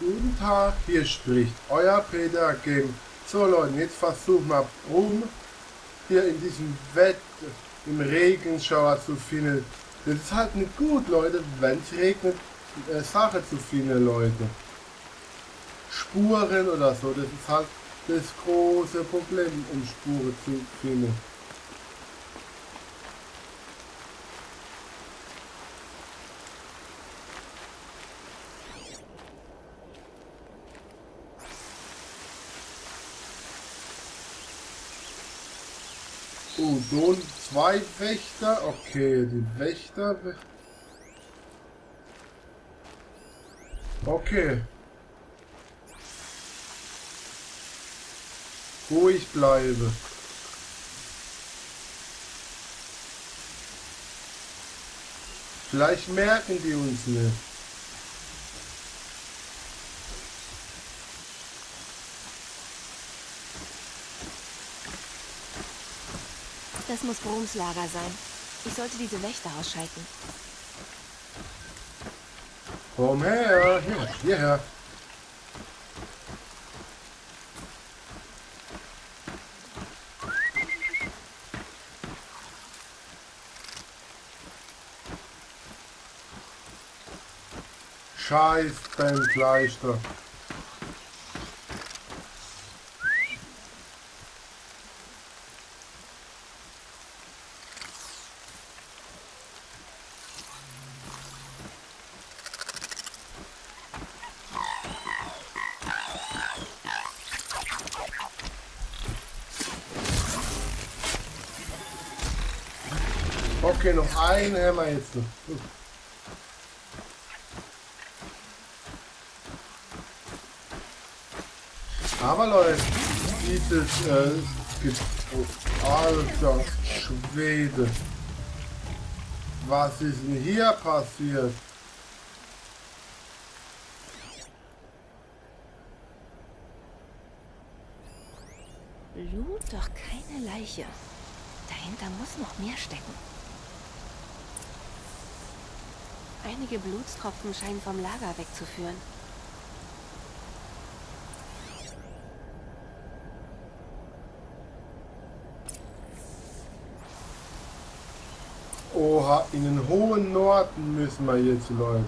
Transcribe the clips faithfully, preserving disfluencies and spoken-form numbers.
Guten Tag, hier spricht euer Peter Gaming. So Leute, jetzt versuchen wir Brom hier in diesem Wetter, im Regenschauer zu finden. Das ist halt nicht gut, Leute, wenn es regnet, äh, Sache zu finden, Leute. Spuren oder so, das ist halt das große Problem, um Spuren zu finden. Oh, so zwei Wächter. Okay, die Wächter. Okay. Ruhig bleibe. Vielleicht merken die uns nicht. Das muss Broms Lager sein. Ich sollte diese Wächter ausschalten. Komm her, hier, hierher. Scheiß dein Fleisch da. Okay, noch ein Hämmer jetzt. Aber Leute, dieses äh, gibt oh, alter Schwede. Was ist denn hier passiert? Blut, doch keine Leiche. Dahinter muss noch mehr stecken. Einige Blutstropfen scheinen vom Lager wegzuführen. Oha, in den hohen Norden müssen wir jetzt, Leute.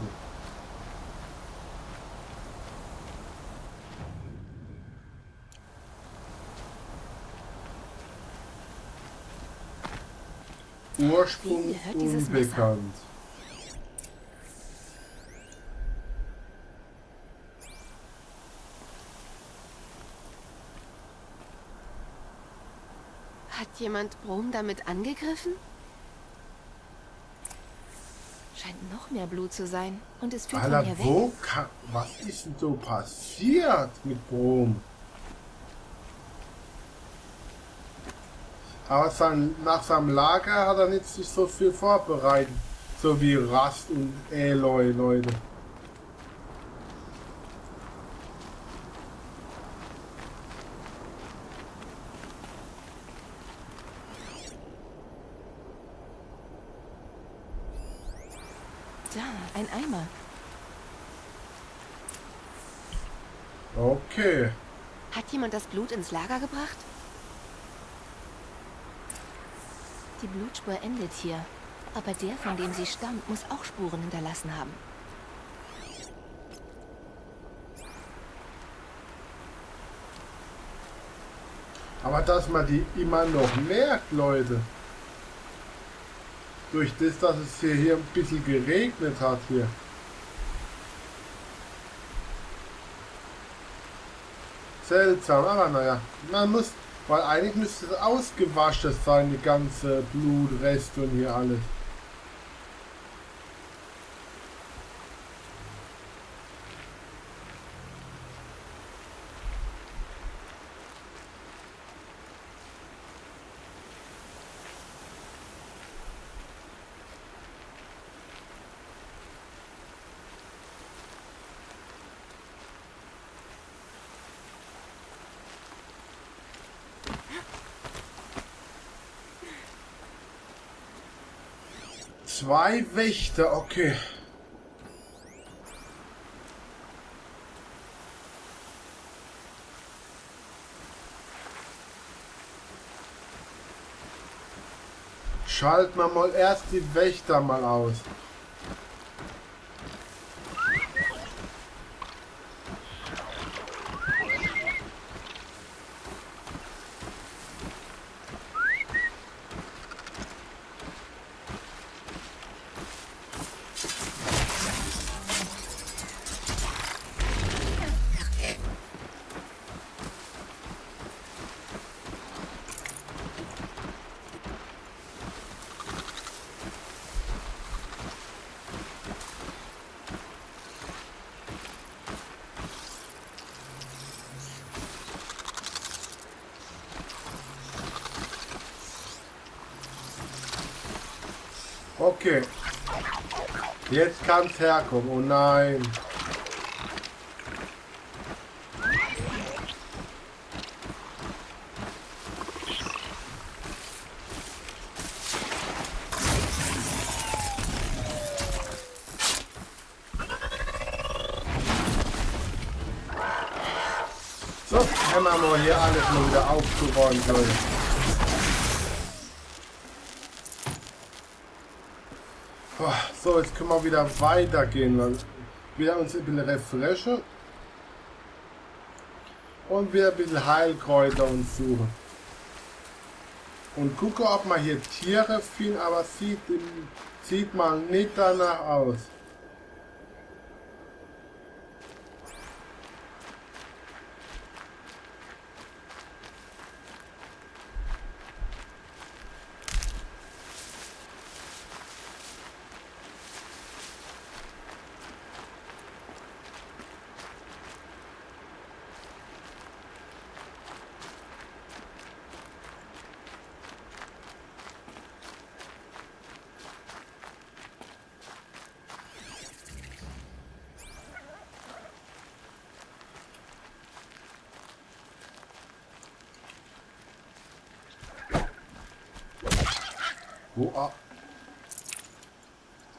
Ursprung unbekannt. Jemand Brom damit angegriffen? Scheint noch mehr Blut zu sein und es führt Alter, von hier wo weg. Kann, was ist denn so passiert mit Brom? Aber sein, nach seinem Lager hat er nicht sich so viel vorbereitet, so wie Rost und Aloy, Leute. Ein Eimer. Okay. Hat jemand das Blut ins Lager gebracht? Die Blutspur endet hier. Aber der, von dem sie stammt, muss auch Spuren hinterlassen haben. Aber dass man die immer noch merkt, Leute. Durch das, dass es hier, hier ein bisschen geregnet hat hier. Seltsam, aber naja. Man muss, weil eigentlich müsste es ausgewaschen sein, die ganze Blutreste und hier alles. Zwei Wächter, okay. Schalten wir mal erst die Wächter mal aus. Okay. Jetzt kann's herkommen. Oh nein. So, wenn wir mal hier alles nur wieder aufzuräumen sollen. So, jetzt können wir wieder weitergehen, weil wir uns ein bisschen refreshen und wieder ein bisschen Heilkräuter uns suchen. Und gucke, ob man hier Tiere finden, aber sieht, sieht man nicht danach aus.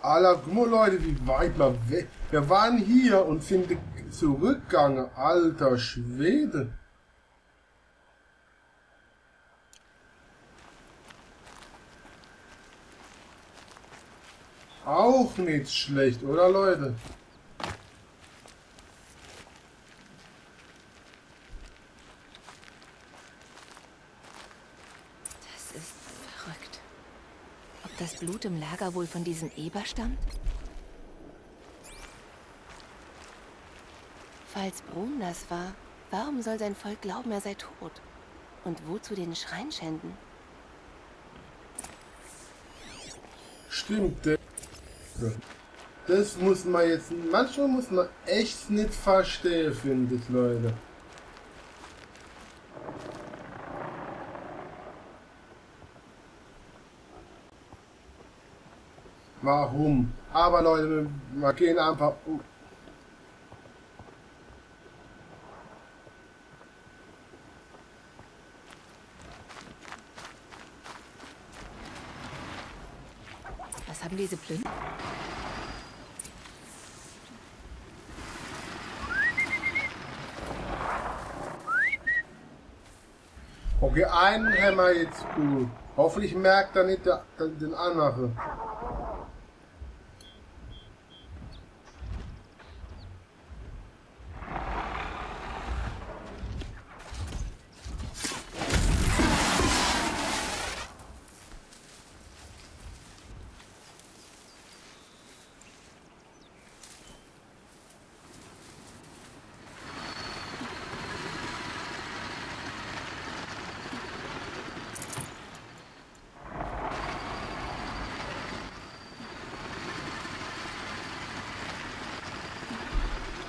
Alter, guck mal Leute, wie weit wir weg. Wir waren hier und sind zurückgegangen. Alter Schwede. Auch nicht schlecht, oder Leute? Das Blut im Lager wohl von diesen Eber stammt? Falls Brom das war, warum soll sein Volk glauben, er sei tot? Und wozu den Schrein schänden? Stimmt. Das muss man jetzt... Manchmal muss man echt nicht verstehen, finde ich, Leute. Warum? Aber Leute, wir gehen einfach um. Was haben diese Plünder? Okay, einen haben wir jetzt gut. Hoffentlich merkt er nicht der, der, den anderen.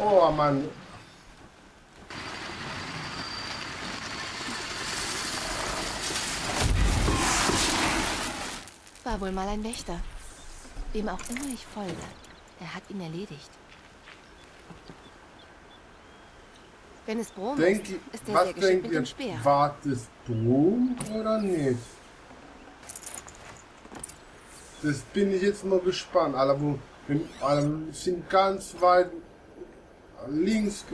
Oh Mann. War wohl mal ein Wächter. Wem auch immer ich folge, er hat ihn erledigt. Wenn es Brom ist, ist er sehr geschickt mit dem Speer. War das Brom oder nicht? Das bin ich jetzt mal gespannt. Alle, wo, alle sind ganz weit... links,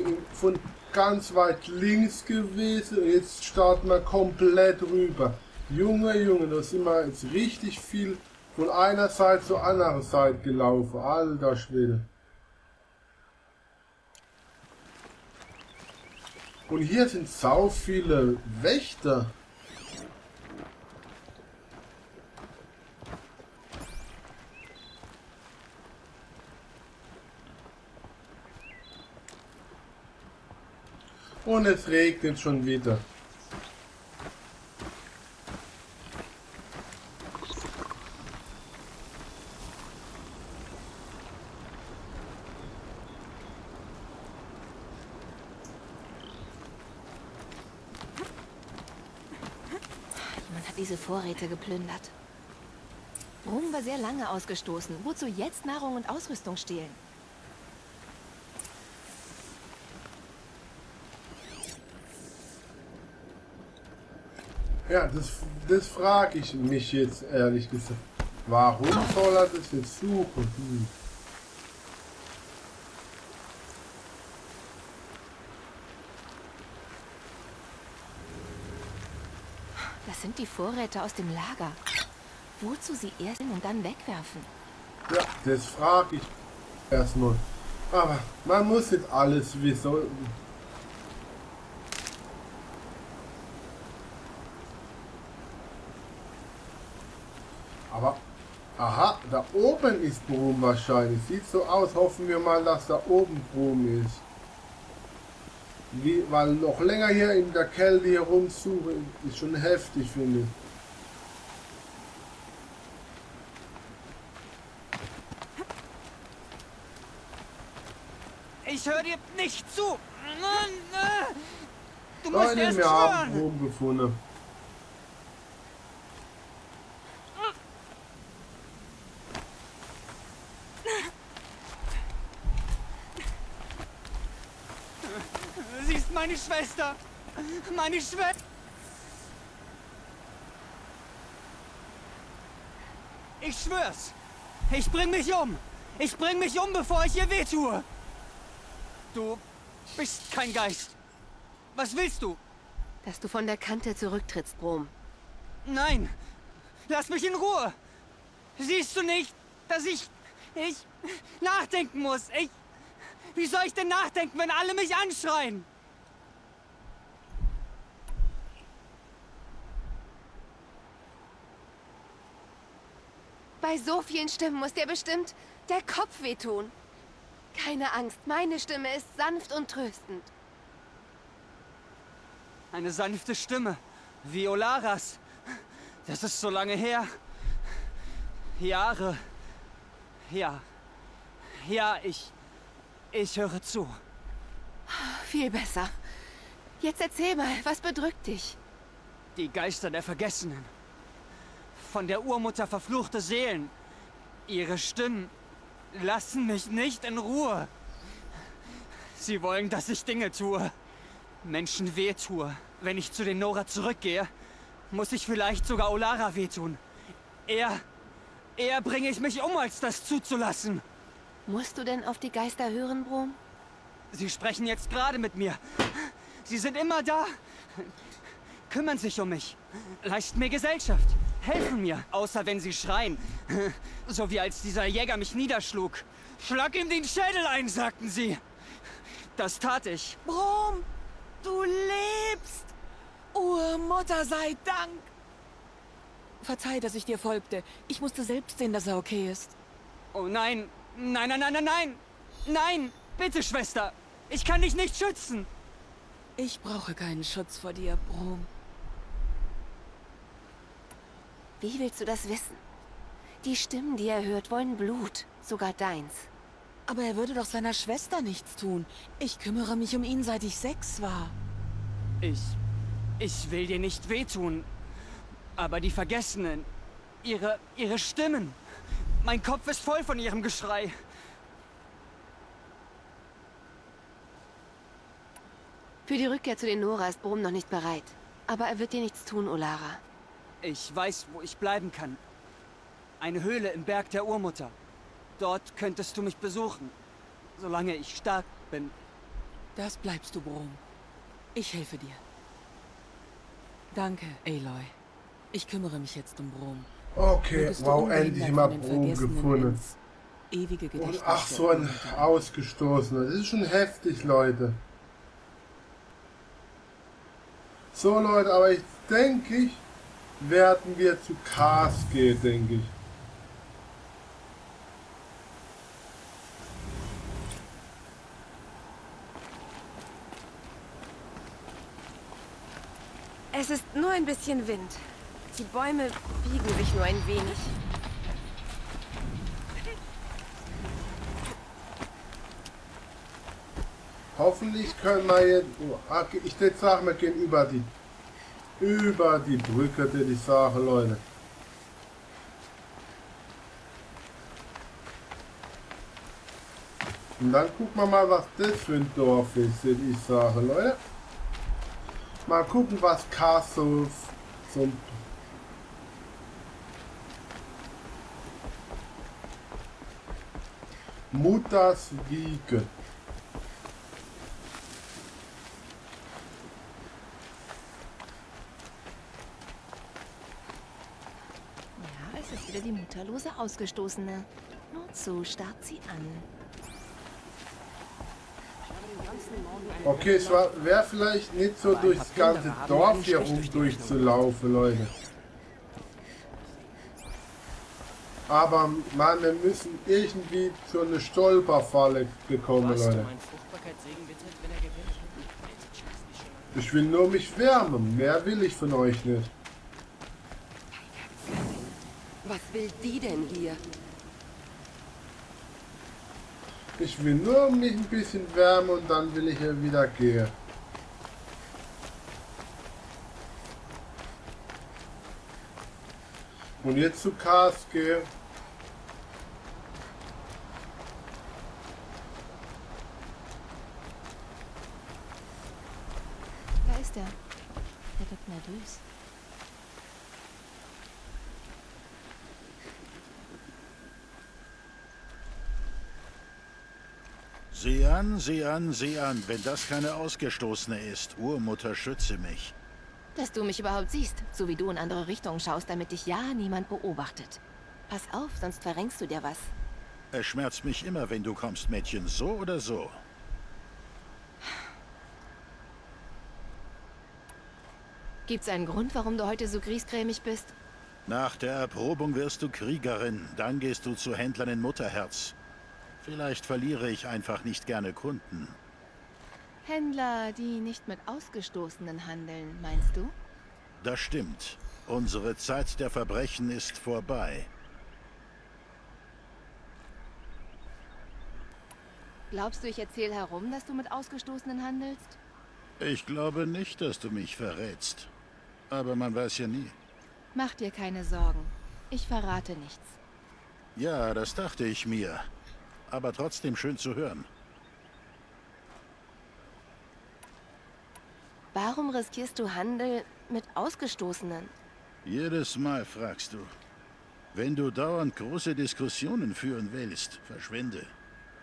von ganz weit links gewesen, jetzt starten wir komplett rüber. Junge, Junge, da sind wir jetzt richtig viel von einer Seite zur anderen Seite gelaufen. Alter Schwede. Und hier sind sau viele Wächter. Und es regnet schon wieder. Diese Vorräte geplündert. Brom war sehr lange ausgestoßen. Wozu jetzt Nahrung und Ausrüstung stehlen? Ja, das, das frage ich mich jetzt ehrlich gesagt. Warum soll er das jetzt suchen? Hm. Das sind die Vorräte aus dem Lager. Wozu sie erst und dann wegwerfen? Ja, das frage ich erstmal. Aber man muss jetzt alles wissen. Aber, aha, da oben ist Brom wahrscheinlich. Sieht so aus, hoffen wir mal, dass da oben Brom ist. Wie, weil noch länger hier in der Kälte hier rumsuche, ist schon heftig, finde ich. Ich höre dir nicht zu! Du musst Leute, erst wir haben Brom gefunden. Meine Schwester! Meine Schwester! Ich schwör's! Ich bring mich um! Ich bring mich um, bevor ich ihr weh tue! Du bist kein Geist! Was willst du? Dass du von der Kante zurücktrittst, Brom. Nein! Lass mich in Ruhe! Siehst du nicht, dass ich... ich... nachdenken muss? Ich... Wie soll ich denn nachdenken, wenn alle mich anschreien? Bei so vielen Stimmen muss dir bestimmt der Kopf wehtun. Keine Angst, meine Stimme ist sanft und tröstend. Eine sanfte Stimme, wie Olaras. Das ist so lange her. Jahre. Ja. Ja, ich... ich höre zu. Viel besser. Jetzt erzähl mal, was bedrückt dich? Die Geister der Vergessenen. Von der Urmutter verfluchte Seelen. Ihre Stimmen lassen mich nicht in Ruhe. Sie wollen, dass ich Dinge tue. Menschen wehtue. Wenn ich zu den Nora zurückgehe, muss ich vielleicht sogar Olara wehtun. Eher, eher bringe ich mich um, als das zuzulassen. Musst du denn auf die Geister hören, Brom? Sie sprechen jetzt gerade mit mir. Sie sind immer da. Kümmern sich um mich. Leisten mir Gesellschaft. Helfen mir, außer wenn sie schreien. So wie als dieser Jäger mich niederschlug. Schlag ihm den Schädel ein, sagten sie. Das tat ich. Brom, du lebst. Urmutter sei Dank. Verzeih, dass ich dir folgte. Ich musste selbst sehen, dass er okay ist. Oh nein, nein, nein, nein, nein, nein. Nein, bitte, Schwester. Ich kann dich nicht schützen. Ich brauche keinen Schutz vor dir, Brom. Wie willst du das wissen? Die Stimmen, die er hört, wollen Blut, sogar deins. Aber er würde doch seiner Schwester nichts tun. Ich kümmere mich um ihn, seit ich sechs war. Ich... ich will dir nicht wehtun. Aber die Vergessenen... ihre... ihre Stimmen... Mein Kopf ist voll von ihrem Geschrei. Für die Rückkehr zu den Nora ist Brom noch nicht bereit. Aber er wird dir nichts tun, Olara. Ich weiß, wo ich bleiben kann. Eine Höhle im Berg der Urmutter. Dort könntest du mich besuchen, solange ich stark bin. Das bleibst du, Brom. Ich helfe dir. Danke, Aloy. Ich kümmere mich jetzt um Brom. Okay, wow, endlich mal Brom gefunden. Und ach, so ein Ausgestoßener. Das ist schon heftig, Leute. So, Leute, aber ich denke, ich werden wir zu Kars gehen, denke ich. Es ist nur ein bisschen Wind. Die Bäume biegen sich nur ein wenig. Hoffentlich können wir jetzt... Ich sage, wir gehen über die, über die Brücke, die ich sage, Leute. Und dann gucken wir mal, was das für ein Dorf ist, den ich sage, Leute. Mal gucken, was Castles sind. Mutters Wiege. Ja, es ist wieder die mutterlose Ausgestoßene. Nur zu starrt sie an. Okay, es wäre vielleicht nicht so durchs ganze Dorf hier rum durchzulaufen, Leute. Aber man, wir müssen irgendwie zu einer Stolperfalle bekommen, Leute. Ich will nur mich wärmen, mehr will ich von euch nicht. Was will die denn hier? Ich will nur mich ein bisschen wärmen und dann will ich hier wieder gehen. Und jetzt zu Kars gehe. Da ist er. Der wird nervös. Sieh an, sieh an, sieh an, wenn das keine Ausgestoßene ist. Urmutter, schütze mich. Dass du mich überhaupt siehst, so wie du in andere Richtungen schaust, damit dich ja niemand beobachtet. Pass auf, sonst verrenkst du dir was. Es schmerzt mich immer, wenn du kommst, Mädchen, so oder so. Gibt's einen Grund, warum du heute so griesgrämig bist? Nach der Erprobung wirst du Kriegerin, dann gehst du zu Händlern in Mutterherz. Vielleicht verliere ich einfach nicht gerne Kunden. Händler, die nicht mit Ausgestoßenen handeln, meinst du? Das stimmt. Unsere Zeit der Verbrechen ist vorbei. Glaubst du, ich erzähle herum, dass du mit Ausgestoßenen handelst? Ich glaube nicht, dass du mich verrätst. Aber man weiß ja nie. Mach dir keine Sorgen. Ich verrate nichts. Ja, das dachte ich mir. Aber trotzdem schön zu hören. Warum riskierst du Handel mit Ausgestoßenen? Jedes Mal fragst du. Wenn du dauernd große Diskussionen führen willst, verschwinde.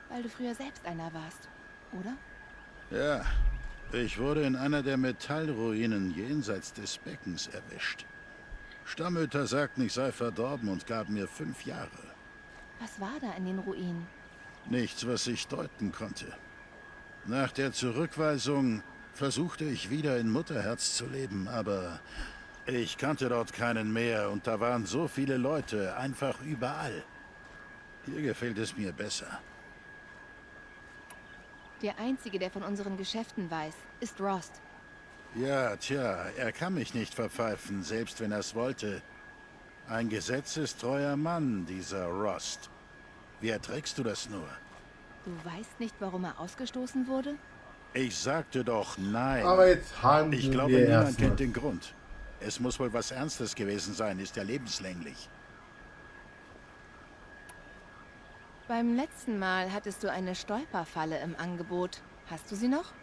Weil du früher selbst einer warst, oder? Ja, ich wurde in einer der Metallruinen jenseits des Beckens erwischt. Stammhüter sagten, ich sei verdorben und gab mir fünf Jahre. Was war da in den Ruinen? Nichts, was ich deuten konnte. Nach der Zurückweisung versuchte ich wieder in Mutterherz zu leben, aber ich kannte dort keinen mehr und da waren so viele Leute, einfach überall. Hier gefällt es mir besser. Der Einzige, der von unseren Geschäften weiß, ist Rost. Ja, tja, er kann mich nicht verpfeifen, selbst wenn er es wollte. Ein gesetzestreuer Mann, dieser Rost. Wie erträgst du das nur? Du weißt nicht, warum er ausgestoßen wurde? Ich sagte doch nein. Aber jetzt handeln ich glaube, wir niemand kennt den Grund. Es muss wohl was Ernstes gewesen sein, ist ja lebenslänglich. Beim letzten Mal hattest du eine Stolperfalle im Angebot. Hast du sie noch?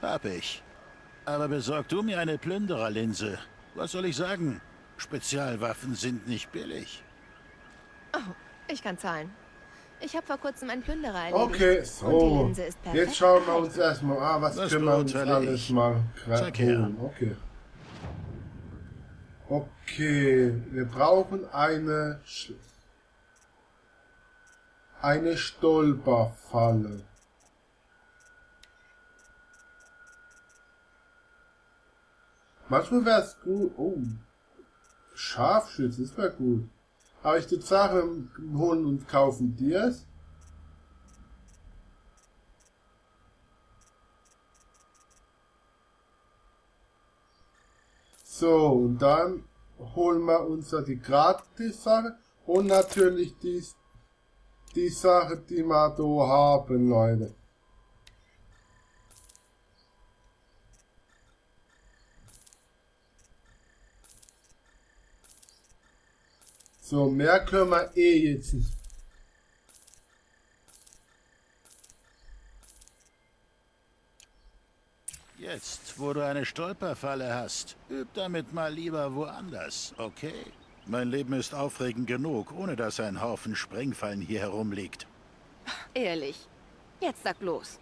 Hab ich. Aber besorg du mir eine Plündererlinse. Was soll ich sagen? Spezialwaffen sind nicht billig. Oh, ich kann zahlen. Ich habe vor kurzem einen Plünderer erledigt. Okay, so. Jetzt schauen wir uns erstmal an, ah, was das können wir uns alles ich. mal holen. Okay. Okay, wir brauchen eine, eine Stolperfalle. Manchmal wäre es gut, oh, Scharfschütze, das wäre gut. Aber ich würde sagen, holen und kaufen dir es. So, und dann holen wir uns die Gratis-Sache und natürlich die, die Sache, die wir da haben, Leute. So, mehr können wir eh jetzt nicht. Jetzt, wo du eine Stolperfalle hast, üb damit mal lieber woanders, okay? Mein Leben ist aufregend genug, ohne dass ein Haufen Sprengfallen hier herumliegt. Ehrlich, jetzt sag los.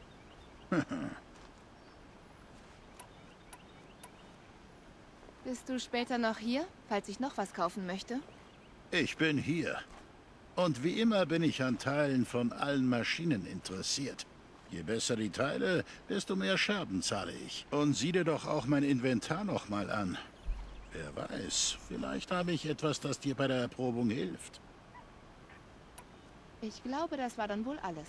Bist du später noch hier, falls ich noch was kaufen möchte? Ich bin hier. Und wie immer bin ich an Teilen von allen Maschinen interessiert. Je besser die Teile, desto mehr Schaden zahle ich. Und sieh dir doch auch mein Inventar nochmal an. Wer weiß, vielleicht habe ich etwas, das dir bei der Erprobung hilft. Ich glaube, das war dann wohl alles.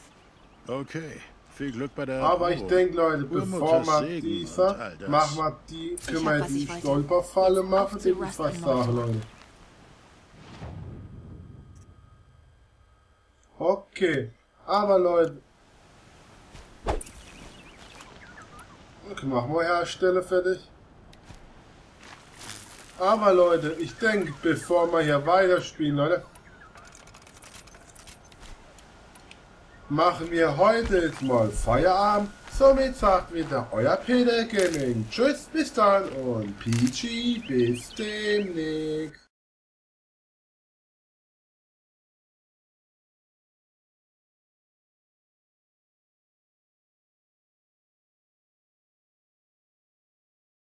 Okay, viel Glück bei der Erprobung. Aber ich denke, Leute, bevor wir dieser, machen wir die, können wir die Stolperfalle machen, die ich was sage, Leute. Okay, aber Leute, machen wir Hersteller fertig. Aber Leute, ich denke, bevor wir hier weiterspielen, Leute, machen wir heute jetzt mal Feierabend. Somit sagt wieder euer Peter Gaming. Tschüss, bis dann und P G, bis demnächst.